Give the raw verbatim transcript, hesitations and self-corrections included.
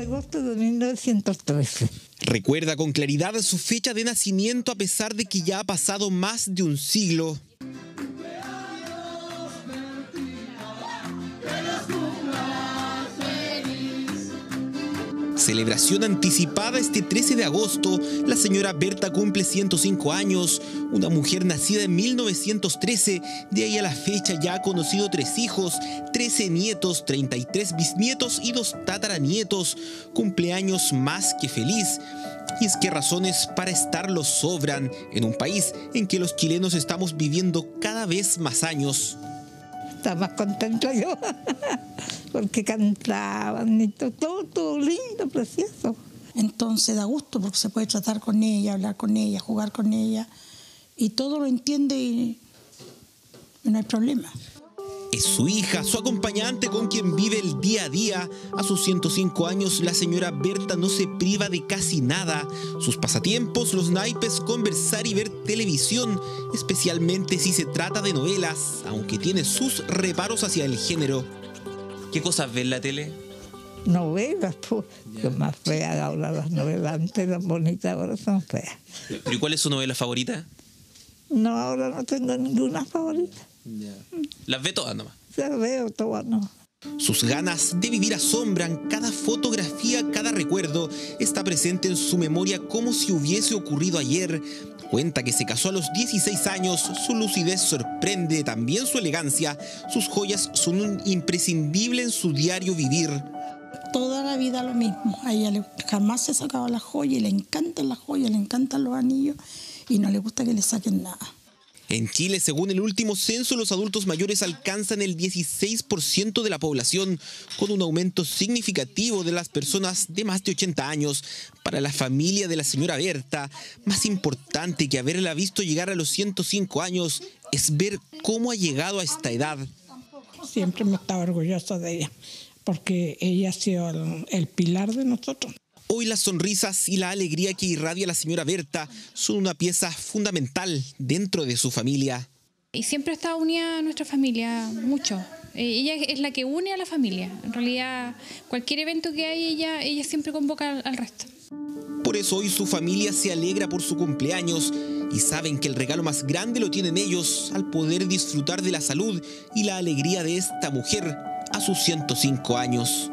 agosto de mil novecientos trece. Recuerda con claridad su fecha de nacimiento a pesar de que ya ha pasado más de un siglo. Celebración anticipada este trece de agosto, la señora Berta cumple ciento cinco años, una mujer nacida en mil novecientos trece, de ahí a la fecha ya ha conocido tres hijos, trece nietos, treinta y tres bisnietos y dos tataranietos, cumpleaños más que feliz. Y es que razones para estarlo sobran en un país en que los chilenos estamos viviendo cada vez más años. Estaba más contenta yo, porque cantaban y todo, todo, todo lindo, precioso. Entonces da gusto porque se puede tratar con ella, hablar con ella, jugar con ella, y todo lo entiende y no hay problema. Es su hija, su acompañante con quien vive el día a día. A sus ciento cinco años, la señora Berta no se priva de casi nada. Sus pasatiempos, los naipes, conversar y ver televisión, especialmente si se trata de novelas, aunque tiene sus reparos hacia el género. ¿Qué cosas ve en la tele? Novelas, pues. Yeah. Son más feas ahora las novelas. Antes eran bonitas, ahora son feas. ¿Pero y cuál es su novela favorita? No, ahora no tengo ninguna favorita. Yeah. Las ve todas nomás. Las veo todas nomás. Sus ganas de vivir asombran. Cada fotografía, cada recuerdo está presente en su memoria como si hubiese ocurrido ayer. Cuenta que se casó a los dieciséis años. Su lucidez sorprende, también su elegancia. Sus joyas son un imprescindible en su diario vivir. Toda la vida lo mismo. A ella le, jamás se sacaba las joyas y le encantan las joyas, le encantan los anillos y no le gusta que le saquen nada. En Chile, según el último censo, los adultos mayores alcanzan el dieciséis por ciento de la población, con un aumento significativo de las personas de más de ochenta años. Para la familia de la señora Berta, más importante que haberla visto llegar a los ciento cinco años es ver cómo ha llegado a esta edad. Siempre me estaba orgullosa de ella, porque ella ha sido el, el pilar de nosotros. Hoy las sonrisas y la alegría que irradia la señora Berta son una pieza fundamental dentro de su familia. Y siempre ha estado unida a nuestra familia, mucho. Ella es la que une a la familia. En realidad, cualquier evento que hay, ella, ella siempre convoca al resto. Por eso hoy su familia se alegra por su cumpleaños y saben que el regalo más grande lo tienen ellos al poder disfrutar de la salud y la alegría de esta mujer a sus ciento cinco años.